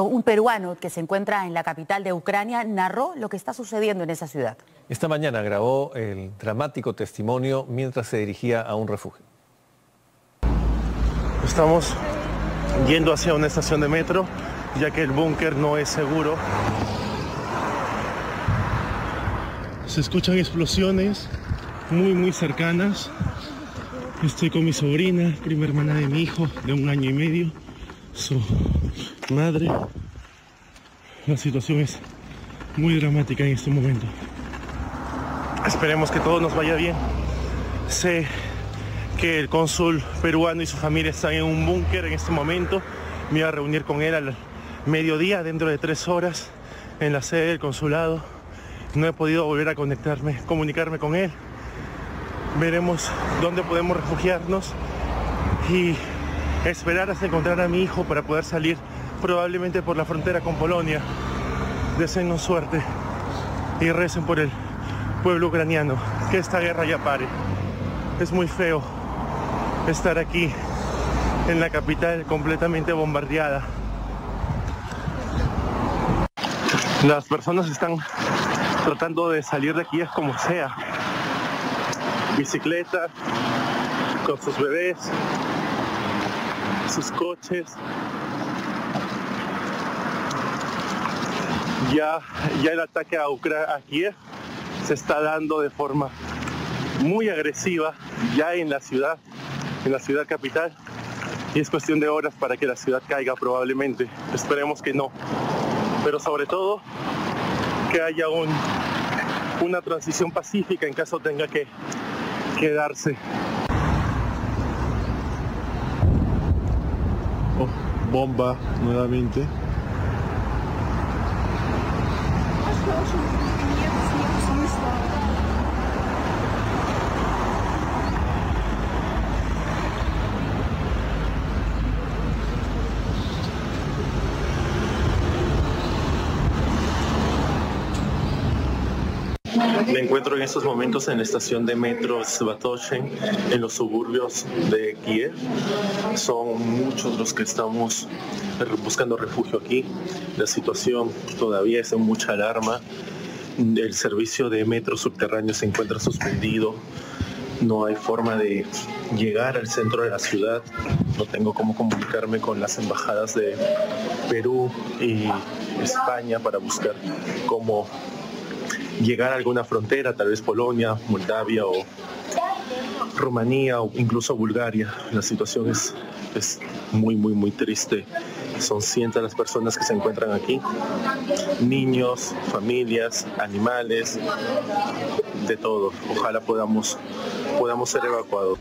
Un peruano que se encuentra en la capital de Ucrania narró lo que está sucediendo en esa ciudad. Esta mañana grabó el dramático testimonio mientras se dirigía a un refugio. Estamos yendo hacia una estación de metro, ya que el búnker no es seguro. Se escuchan explosiones muy cercanas. Estoy con mi sobrina, prima hermana de mi hijo, de 1 año y medio. Su madre. La situación es muy dramática en este momento. Esperemos que todo nos vaya bien. Sé que el cónsul peruano y su familia están en un búnker en este momento. Me voy a reunir con él al mediodía, dentro de 3 horas, en la sede del consulado. No he podido volver a comunicarme con él. Veremos dónde podemos refugiarnos y esperar hasta encontrar a mi hijo para poder salir, probablemente por la frontera con Polonia. Deseennos suerte y recen por el pueblo ucraniano, que esta guerra ya pare. Es muy feo estar aquí en la capital completamente bombardeada. Las personas están tratando de salir de aquí como sea. Bicicletas, con sus bebés, sus coches. Ya el ataque a Kiev se está dando de forma muy agresiva ya en la ciudad capital, y es cuestión de horas para que la ciudad caiga probablemente. Esperemos que no, pero sobre todo que haya una transición pacífica en caso tenga que quedarse. Bomba nuevamente. Me encuentro en estos momentos en la estación de metro Svatoshen, en los suburbios de Kiev. Son muchos los que estamos buscando refugio aquí. La situación todavía es de mucha alarma. El servicio de metro subterráneo se encuentra suspendido. No hay forma de llegar al centro de la ciudad. No tengo cómo comunicarme con las embajadas de Perú y España para buscar cómo llegar a alguna frontera, tal vez Polonia, Moldavia o Rumanía o incluso Bulgaria. La situación es muy triste. Son cientos las personas que se encuentran aquí. Niños, familias, animales, de todo. Ojalá podamos ser evacuados.